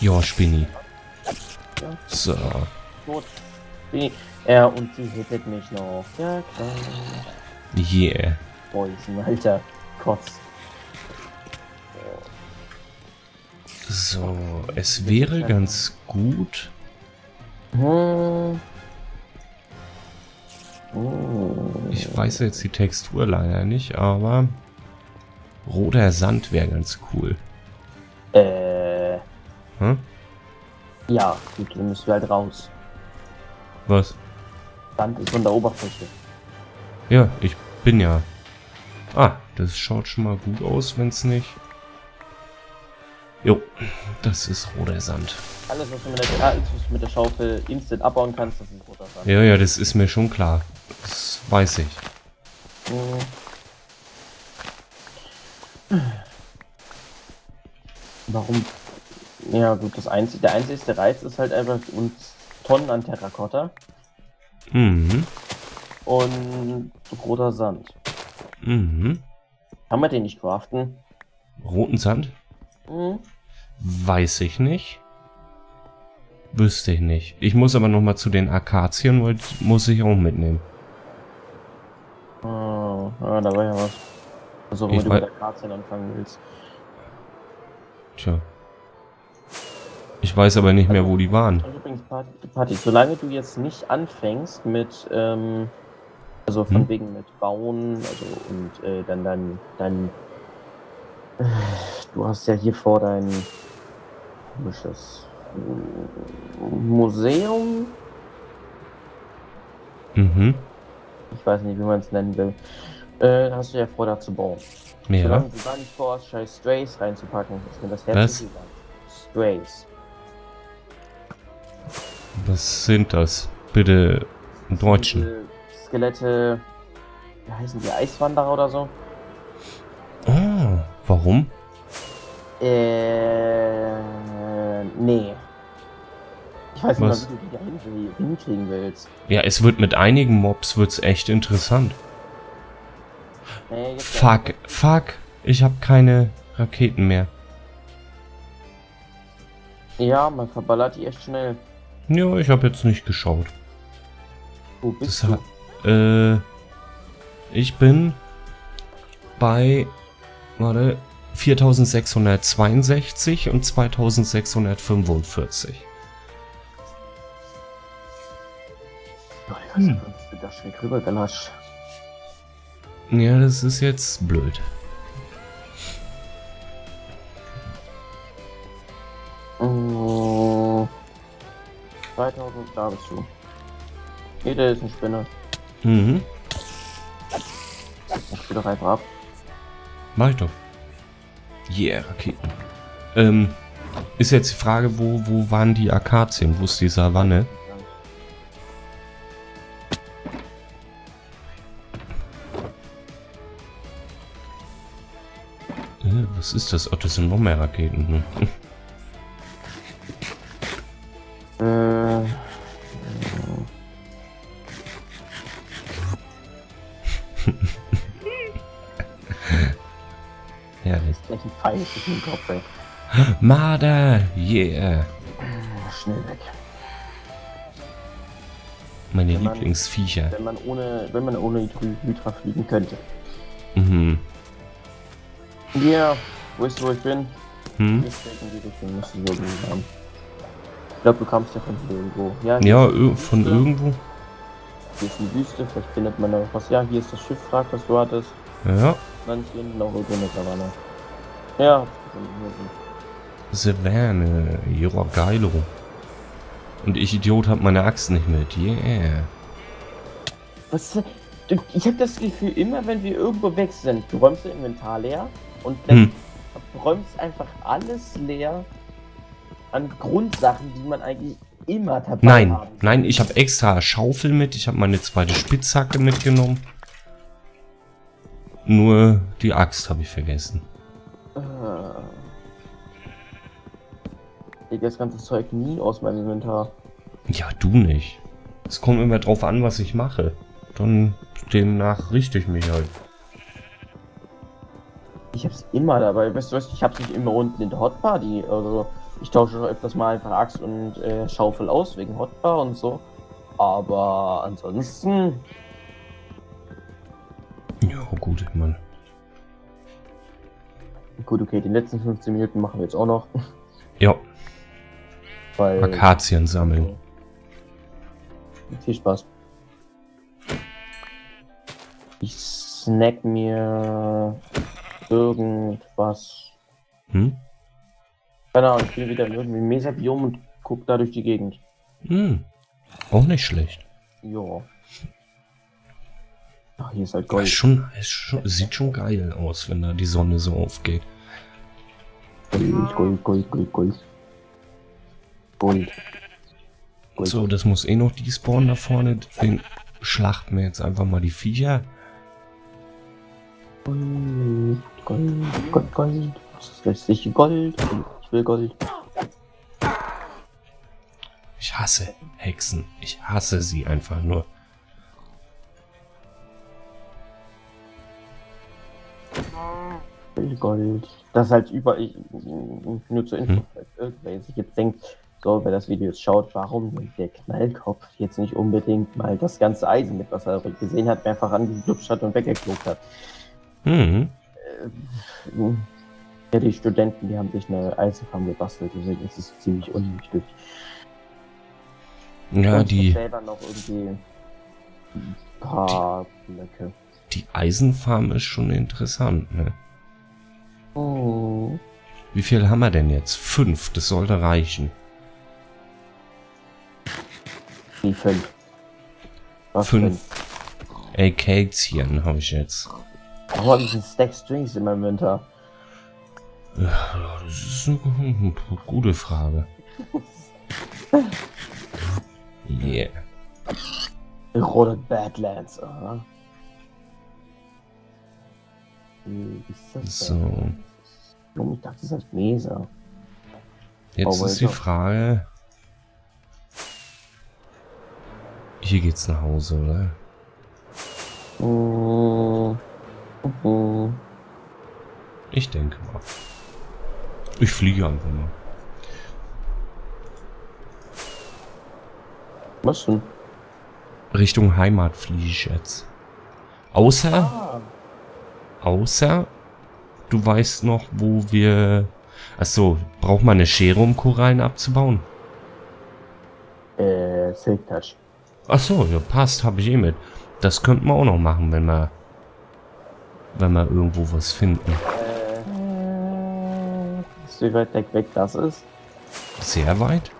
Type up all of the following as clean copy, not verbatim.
Ja, Spinni. Ja. So. Gut. Spinni. Er und sie hittet mich noch. Ja, klar. Yeah. Boah, ist ein alter Kotz. So, es wäre ganz gut. Ich weiß jetzt die Textur leider nicht, aber roter Sand wäre ganz cool. Ja, gut, dann müssen wir halt raus. Was? Sand ist von der Oberfläche. Ja, ich bin ja. Ah, das schaut schon mal gut aus, wenn es nicht. Jo, das ist roter Sand. Alles, was du mit der Schaufel instant abbauen kannst, das ist roter Sand. Ja, ja, das ist mir schon klar. Das weiß ich. Warum? Ja gut, der einzige Reiz ist halt einfach uns Tonnen an Terrakotta. Mhm. Und roter Sand. Mhm. Kann man den nicht craften? Roten Sand? Mhm. Weiß ich nicht. Wüsste ich nicht. Ich muss aber nochmal zu den Akazien, weil die muss ich auch mitnehmen. Oh, ja, da war ja was. Also, wenn du mit Akazien anfangen willst. Tja. Ich weiß aber nicht mehr, wo die waren. Übrigens, Party, solange du jetzt nicht anfängst mit, also von wegen mit Bauen, also und dann dein du hast ja hier vor dein komisches Museum. Mhm. Ich weiß nicht, wie man es nennen will. Hast du ja vor, da zu bauen. Ja. Solange du gar nicht vorhast, scheiß Strays reinzupacken. Ist mir das Herz. Strays. Was sind das? Bitte im Deutschen. Skelette. Wie heißen die? Eiswanderer oder so? Ah. Warum? Nee. Ich weiß nicht, wie du die da hinkriegen willst. Ja, es wird mit einigen Mobs wird's echt interessant. Fuck, fuck. Ich habe keine Raketen mehr. Ja, man verballert die echt schnell. Ja, ich habe jetzt nicht geschaut. Wo bist du? Ich bin bei... Warte, 4662 und 2645. Ja, das ist jetzt blöd. Oh, 2000, da bist du. Jeder ist ein Spinner. Mhm. Ich spiel doch einfach ab. Mach ich doch. Yeah, Raketen. Ist jetzt die Frage, wo waren die Akazien? Wo ist die Savanne? Was ist das? Oh, das sind noch mehr Raketen. Hm. Ein Pfeil ist im Kopf, ey. Marder, yeah. Schnell weg. Meine Lieblingsviecher. Wenn man ohne Hydra fliegen könnte. Mhm. Ja, weißt du, wo ich bin? Hm? Ich glaube, du kamst ja von irgendwo. Ja, von irgendwo. Hier ist eine Wüste, vielleicht findet man da was. Ja, hier ist das Schiff, frag, was du hattest. Ja. Dann hier hinten noch irgendwo eine Savanne. Ja, Savane, joa, geilo. Und ich Idiot hab meine Axt nicht mit, yeah. Was? Ich hab das Gefühl, immer wenn wir irgendwo weg sind, du räumst das Inventar leer und räumst einfach alles leer an Grundsachen, die man eigentlich immer dabei haben. Nein, ich hab extra Schaufel mit, ich hab meine zweite Spitzhacke mitgenommen. Nur die Axt habe ich vergessen. Ich das ganze Zeug nie aus meinem Inventar. Ja, du nicht. Es kommt immer drauf an, was ich mache. Dann demnach richte ich mich halt. Ich hab's immer dabei. Weißt du was? Ich hab's nicht immer unten in der Hotbar, die, also Ich tausche schon öfters mal einfach Axt und Schaufel aus, wegen Hotbar und so. Aber ansonsten... Ja, gut, Mann. Gut, okay, die letzten 15 Minuten machen wir jetzt auch noch. Ja. Weil... Akazien sammeln. Viel Spaß. Ich snack mir irgendwas. Hm? Keine Ahnung, ich bin wieder in irgendwie Mesabiom und guck da durch die Gegend. Hm. Auch nicht schlecht. Jo. Ach, hier ist halt Gold. Sieht schon geil aus, wenn da die Sonne so aufgeht. Gold, Gold, Gold, Gold, Gold. Gold. Gold. So, das muss eh noch die spawnen da vorne. Den schlachten wir jetzt einfach mal die Viecher. Gold, Gold, Gold, Gold. Das restliche Gold. Ich will Gold. Ich hasse Hexen. Ich hasse sie einfach nur. Gold. Das ist halt über... nur zur Info. Wer sich jetzt denkt, so, wer das Video jetzt schaut, warum nimmt der Knallkopf jetzt nicht unbedingt mal das ganze Eisen mit, was er gesehen hat, mehrfach angeklutscht hat und weggeklugt hat. Mhm. Ja, die Studenten, die haben sich eine Eisenfarm gebastelt, deswegen ist es ziemlich unnötig. Ja, die... selber noch irgendwie ein paar Blöcke. Die Eisenfarm ist schon interessant, ne? Oh. Wie viel haben wir denn jetzt? 5, das sollte reichen. Die 5. 5 Akazien habe ich jetzt. Warum habe ich einen Stack Strings in meinem Winter? Ja, das ist eine gute Frage. Yeah. Eroded Badlands, aha. Ist das so. Ich dachte, das heißt Mesa. Jetzt ist die Frage. Hier geht's nach Hause, oder? Ich denke mal. Ich fliege einfach mal. Was denn? Richtung Heimat fliege ich jetzt. Außer, du weißt noch, wo wir... Achso, braucht man eine Schere, um Korallen abzubauen? Silk Touch. Achso, ja, passt, habe ich eh mit. Das könnten wir auch noch machen, wenn wir... wenn wir irgendwo was finden. Wie weit weg das ist? Sehr weit.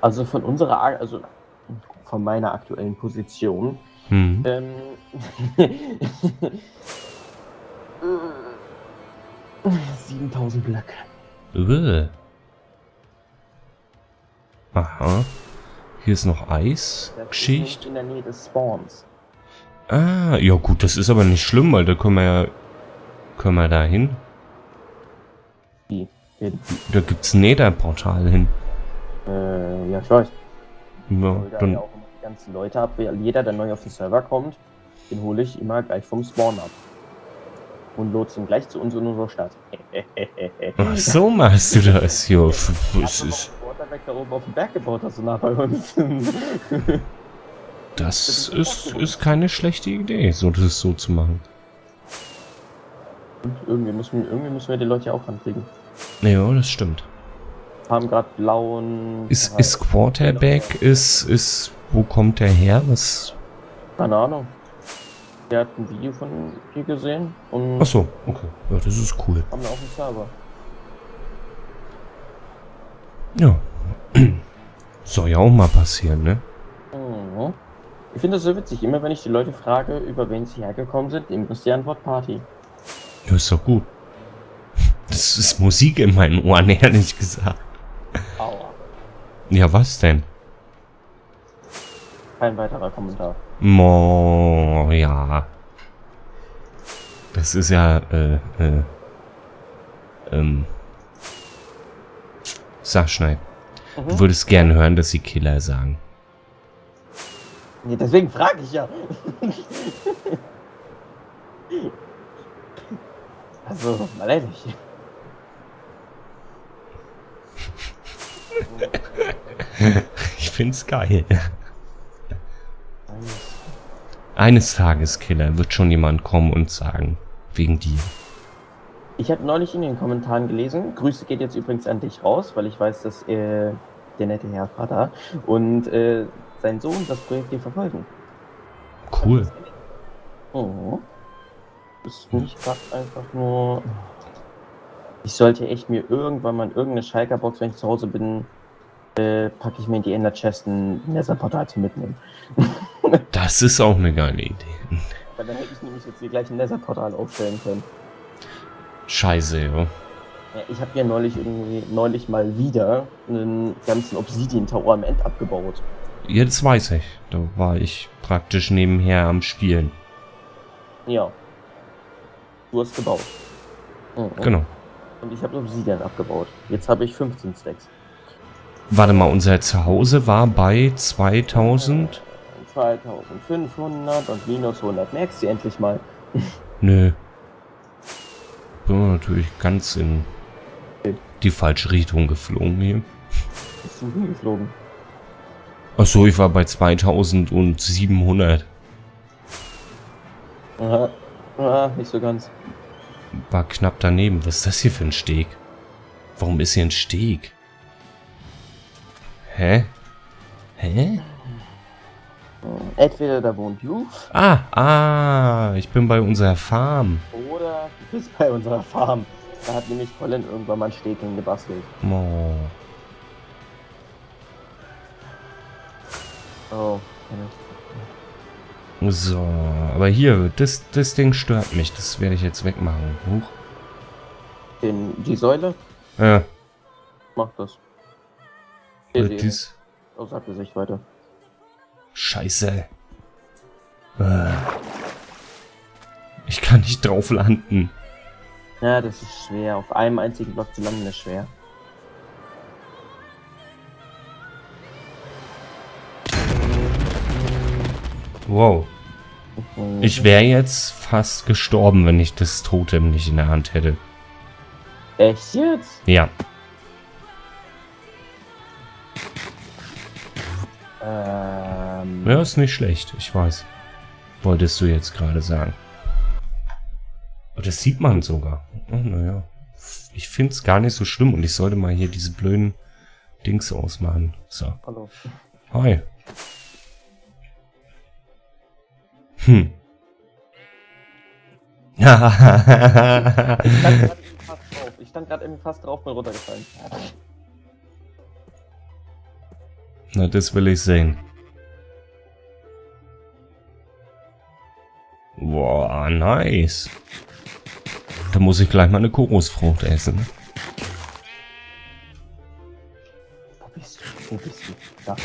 Also von unserer... also von meiner aktuellen Position. Mhm. $7000 Blöcke. Aha. Hier ist noch Eis. Geschichte. In der Nähe des Spawns. Ah, ja gut, das ist aber nicht schlimm, weil da können wir ja... können wir da hin? Wie? Da gibt's ein Nether-Portal hin. Ja, ich weiß. Ja, ich dann... ja auch immer die ganzen Leute ab. Jeder, der neu auf den Server kommt, den hole ich immer gleich vom Spawn ab. Und lotsen gleich zu uns in unserer Stadt. Ach, so machst du das, Jo. Das ist... da oben auf dem Berg gebaut, hast du nah bei uns. Das ist keine schlechte Idee, so das so zu machen. Und irgendwie müssen wir die Leute ja auch rankriegen. Ja, das stimmt. Haben gerade blauen... Ist Quarterback, ist... Wo kommt der her? Was? Keine Ahnung. Der hat ein Video von dir gesehen und... Ach so, okay. Ja, das ist cool. Haben wir auch einen Server. Ja. Soll ja auch mal passieren, ne? Mhm. Ich finde das so witzig. Immer wenn ich die Leute frage, über wen sie hergekommen sind, eben ist die Antwort Party. Ja, ist doch gut. Das ist Musik in meinen Ohren, ehrlich gesagt. Aua. Ja, was denn? Kein weiterer Kommentar. Mo, ja. Das ist ja, sag schnell. Mhm. Du würdest gerne hören, dass sie Killer sagen. Nee, deswegen frage ich ja. Also, mal ehrlich. Ich find's geil. Eines Tages, Killer, wird schon jemand kommen und sagen, wegen dir. Ich habe neulich in den Kommentaren gelesen, Grüße geht jetzt übrigens an dich raus, weil ich weiß, dass der nette Herr Vater und sein Sohn das Projekt hier verfolgen. Cool. Oh. Ist nicht gerade einfach nur... Ich sollte echt mir irgendwann mal in irgendeine Schalkerbox, wenn ich zu Hause bin, packe ich mir in die Ender-Chest ein Nether-Portal zu mitnehmen. Das ist auch eine geile Idee. Weil dann hätte ich nämlich jetzt hier gleich ein Nether-Portal aufstellen können. Scheiße, ja. Ich habe ja neulich mal wieder einen ganzen Obsidian-Tower am End abgebaut. Jetzt weiß ich. Da war ich praktisch nebenher am Spielen. Ja. Du hast gebaut. Mhm. Genau. Und ich habe Obsidian abgebaut. Jetzt habe ich 15 Stacks. Warte mal, unser Zuhause war bei 2000? 2500 und minus 100. Merkst du endlich mal? Nö. Bin wir natürlich ganz in die falsche Richtung geflogen hier. Bist du hingeflogen? Achso, ich war bei 2700. Aha. Ah, nicht so ganz. War knapp daneben. Was ist das hier für ein Steg? Warum ist hier ein Steg? Hä? Hä? Entweder da wohnt du. Ah, ich bin bei unserer Farm. Oder du bist bei unserer Farm. Da hat nämlich Colin irgendwann mal ein Steg hingebastelt. Oh. Oh. So, aber hier, das Ding stört mich. Das werde ich jetzt wegmachen. Huch. Die Säule? Ja. Mach das. Dies. Aus Abgesicht weiter. Scheiße. Ich kann nicht drauf landen. Ja, das ist schwer. Auf einem einzigen Block zu landen ist schwer. Wow. Ich wäre jetzt fast gestorben, wenn ich das Totem nicht in der Hand hätte. Echt jetzt? Ja. Ja, ist nicht schlecht, ich weiß. Wolltest du jetzt gerade sagen. Aber das sieht man sogar. Oh, naja. Ich finde es gar nicht so schlimm und ich sollte mal hier diese blöden Dings ausmachen. So. Hallo. Hi. Hm. Ich stand gerade irgendwie fast drauf, bin runtergefallen. Na, das will ich sehen. Wow, nice. Da muss ich gleich mal eine Kokosfrucht essen. Wo bist du? Wo bist du? Da.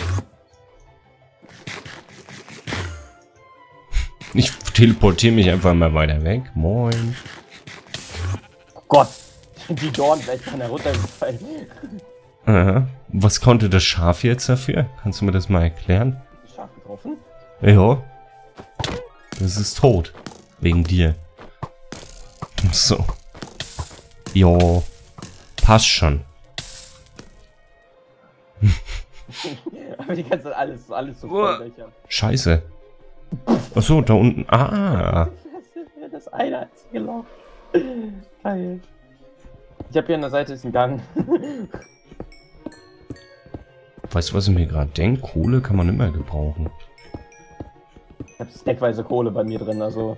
Ich teleportiere mich einfach mal weiter weg. Moin. Oh Gott, die Dorn, vielleicht kann er runtergefallen. Aha. Was konnte das Schaf jetzt dafür? Kannst du mir das mal erklären? Das Schaf getroffen? Ja. Das ist tot. Wegen dir. So. Jo. Passt schon. Aber die ganze Zeit alles so voll. Scheiße. Achso, da unten. Ah. Das eine einzige Loch. Geil. Ich habe hier an der Seite ist ein Gang. Weißt du, was ich mir gerade denke? Kohle kann man immer gebrauchen. Ich habe stackweise Kohle bei mir drin, also...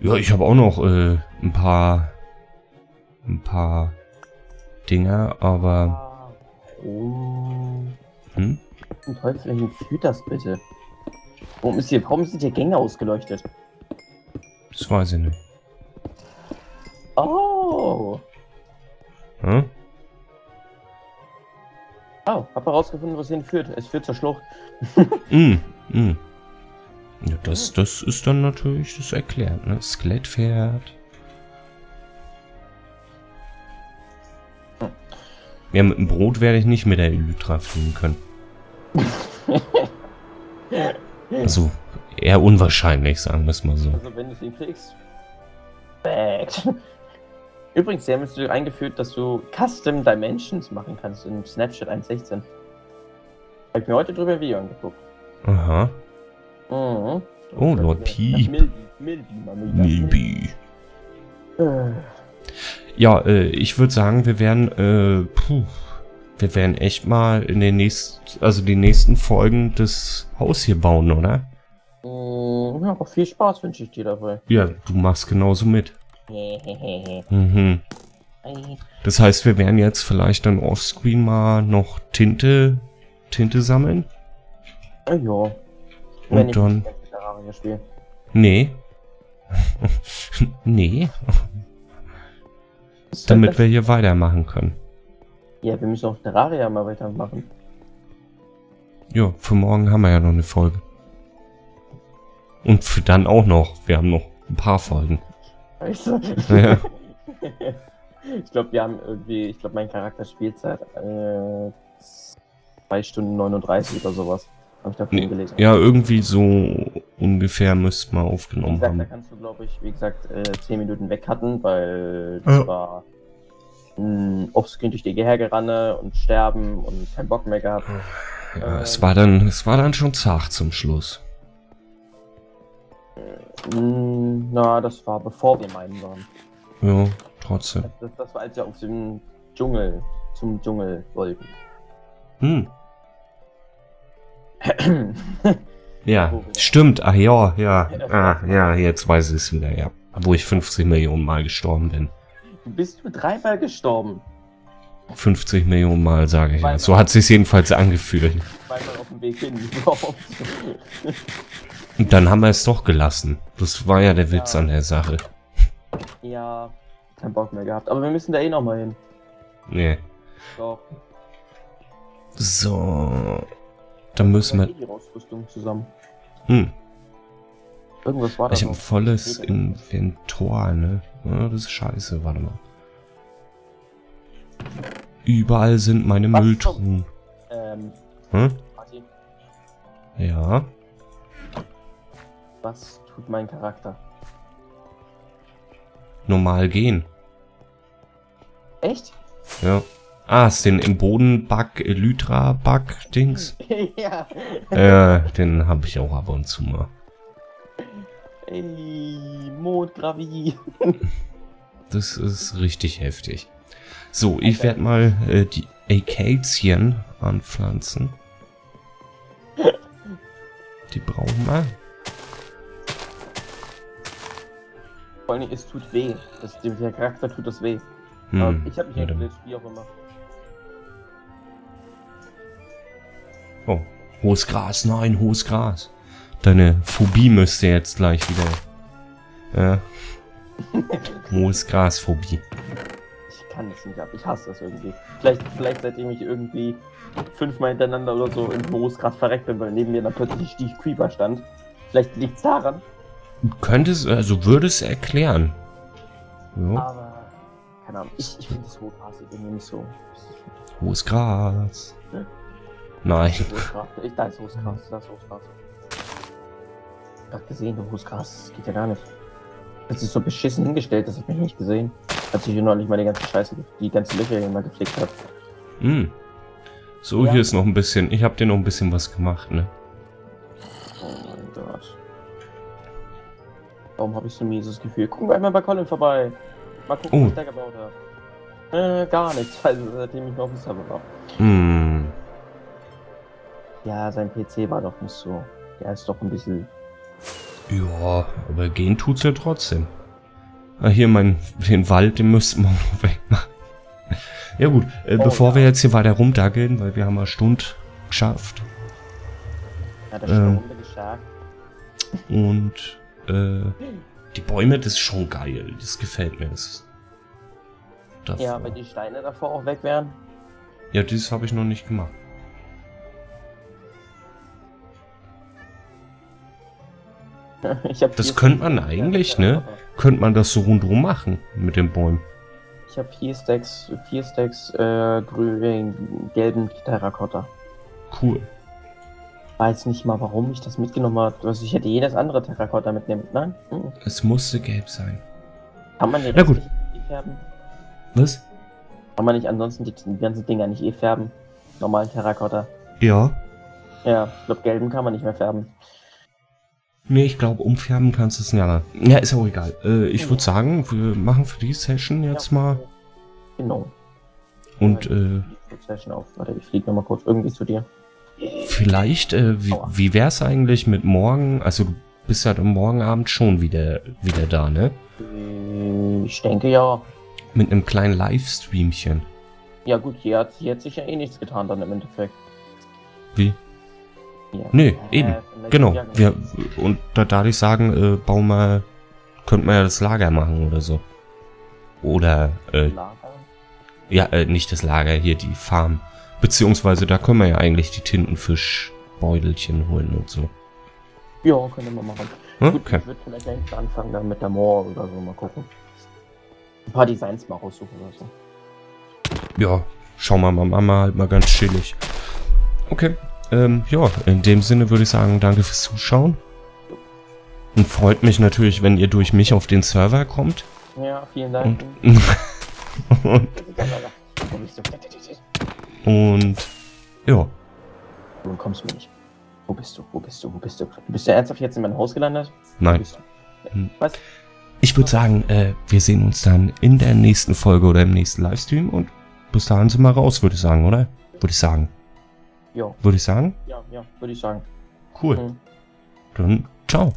Ja, ich habe auch noch ein paar Dinger, aber... Oh. Hm? Zum Teufel hin führt das bitte? Warum sind hier Gänge ausgeleuchtet? Das weiß ich nicht. Oh! Hm? Oh, hab herausgefunden, was hin führt. Es führt zur Schlucht. Ja, das ist dann natürlich das erklärt, ne? Skelettpferd. Ja, mit dem Brot werde ich nicht mit der Elytra fliegen können. Also, eher unwahrscheinlich, sagen wir es mal so. Also, wenn du es ihn kriegst. Übrigens, sie haben jetzt eingeführt, dass du Custom Dimensions machen kannst in Snapchat 1.16. Hab ich mir heute drüber ein Video angeguckt. Aha. Oh, oh Lord Piep. Milby. Ja, ich würde sagen, wir werden, wir werden echt mal in den nächsten, also die nächsten Folgen das Haus hier bauen, oder? Ja, aber viel Spaß wünsche ich dir dabei. Ja, du machst genauso mit. Mhm. Das heißt, wir werden jetzt vielleicht dann offscreen mal noch Tinte sammeln. Ja. Und wenn dann. Nee. Nee. Damit wir hier weitermachen können. Ja, wir müssen auch Terraria mal weitermachen. Ja, für morgen haben wir ja noch eine Folge. Und für dann auch noch. Wir haben noch ein paar Folgen. Scheiße. Ja. Ich glaube, wir haben irgendwie, ich glaube, mein Charakter Spielzeit 2 Stunden 39 oder sowas. Habe ich davon gelesen. Ja, irgendwie so ungefähr müssten wir aufgenommen haben. Da kannst du, glaube ich, wie gesagt, 10 Minuten weg hatten, weil das war offscreen durch die Gehege und sterben und keinen Bock mehr gehabt. Ja, es war dann schon zart zum Schluss. Na, das war bevor wir meinen waren. Ja, trotzdem. Das war, als wir auf dem Dschungel, zum Dschungel wollten. Hm. Ja, stimmt. Ach ja, ja. Ah, ja, jetzt weiß ich es wieder, ja. Wo ich 50 Millionen Mal gestorben bin. Du bist nur 3-mal gestorben. 50 Millionen Mal, sage ich ja. So hat es sich jedenfalls angefühlt. Zweimal auf dem Weg hin, überhaupt. Und dann haben wir es doch gelassen. Das war ja der Witz an der Sache. Ja, keinen Bock mehr gehabt. Aber wir müssen da eh nochmal hin. Nee. Doch. So. Dann müssen wir... Die Ausrüstung zusammen. Hm. Irgendwas war da. Ich habe volles Inventar, ne? Ja, das ist scheiße, warte mal. Überall sind meine Mülltruhen. Hm? Ja. Was tut mein Charakter? Normal gehen. Echt? Ja. Ah, ist den im Boden-Bug, Elytra-Bug-Dings? Ja. Den habe ich auch ab und zu mal. Ey, Mondgravie. Das ist richtig heftig. So, ich werde mal die Akazien anpflanzen. Die brauchen wir. Vor allem, es tut weh. Der Charakter tut das weh. Hm, ich habe mich entwickelt, wie auch immer. Oh, hohes Gras, nein, hohes Gras. Deine Phobie müsste jetzt gleich wieder... Ja. Hohes Gras-Phobie. Ich kann das nicht ab, ich hasse das irgendwie. Vielleicht seitdem ich irgendwie 5-mal hintereinander oder so im hohes Gras verreckt bin, weil neben mir dann plötzlich die Creeper stand. Vielleicht liegt es daran. Könntest, also würde es erklären. Ja. Aber keine Ahnung, ich finde das hohe Gras irgendwie nicht so. Hohes Gras. Hm? Nein. Da ist hohes Gras, da ist hohes Gras. Ich hab gesehen, hohes Gras, das geht ja gar nicht. Das ist so beschissen hingestellt, das hab ich nicht gesehen. Als ich hier neulich mal die ganze Scheiße, die ganzen Löcher hier mal gepflegt habe. Hm. So, ja. Hier ist noch ein bisschen, ich hab dir noch ein bisschen was gemacht, ne? Oh mein Gott. Warum hab ich so ein mieses Gefühl? Gucken wir einmal bei Colin vorbei. Mal gucken, was ich da gebaut habe. Gar nichts, also seitdem ich noch auf dem Server war. Hm. Ja, sein PC war doch nicht so. Der ist doch ein bisschen... Ja, aber gehen tut's ja trotzdem. Ah, hier, den Wald, den müssten wir auch noch wegmachen. Ja gut, bevor wir jetzt hier weiter rumdackeln, weil wir haben eine Stunde geschafft. Hat eine Stunde geschafft. Und, die Bäume, das ist schon geil. Das gefällt mir. Das ja, wenn die Steine davor auch weg wären. Ja, das habe ich noch nicht gemacht. Das könnte man eigentlich, ne? Könnte man das so rundherum machen mit den Bäumen. Ich habe 4 Stacks gelben Terrakotta. Cool. Weiß nicht mal, warum ich das mitgenommen habe. Also ich hätte jedes andere Terrakotta mitnehmen. Nein? Es musste gelb sein. Kann man den Rest nicht färben? Was? Kann man nicht ansonsten die ganzen Dinger nicht eh färben? Normalen Terrakotta. Ja. Ja, ich glaube, gelben kann man nicht mehr färben. Nee, ich glaube, umfärben kannst du es ja. Ja, ist auch egal. Ich würde sagen, wir machen für die Session jetzt mal. Genau. Und Session auf. Warte, ich fliege nochmal kurz irgendwie zu dir. Vielleicht, wie wäre es eigentlich mit morgen? Also du bist ja halt morgen Abend schon wieder da, ne? Ich denke ja. Mit einem kleinen Livestreamchen. Ja gut, hier hat sich ja eh nichts getan dann im Endeffekt. Wie? Ja. Nö, eben. Genau. Ja, genau. Und dadurch sagen, bau mal, könnte man ja das Lager machen oder so. Oder Lager? Ja, nicht das Lager, hier die Farm. Beziehungsweise da können wir ja eigentlich die Tintenfischbeutelchen holen und so. Ja, können wir machen. Okay. Gut, ich würde vielleicht eigentlich anfangen dann mit der Moor oder so, mal gucken. Ein paar Designs mal raussuchen oder so. Ja, schauen wir mal, Mama halt mal ganz chillig. Okay, ja, in dem Sinne würde ich sagen, danke fürs Zuschauen. Und freut mich natürlich, wenn ihr durch mich auf den Server kommt. Ja, vielen Dank. Und ja. Du kommst mir nicht. Wo bist du? Wo bist du? Wo bist du? Bist du ernsthaft jetzt in meinem Haus gelandet? Nein. Was? Ich würde sagen, wir sehen uns dann in der nächsten Folge oder im nächsten Livestream und bis dahin sind wir raus, würde ich sagen, oder? Würde ich sagen. Ja. Würde ich sagen? Ja, würde ich sagen. Cool. Dann ciao.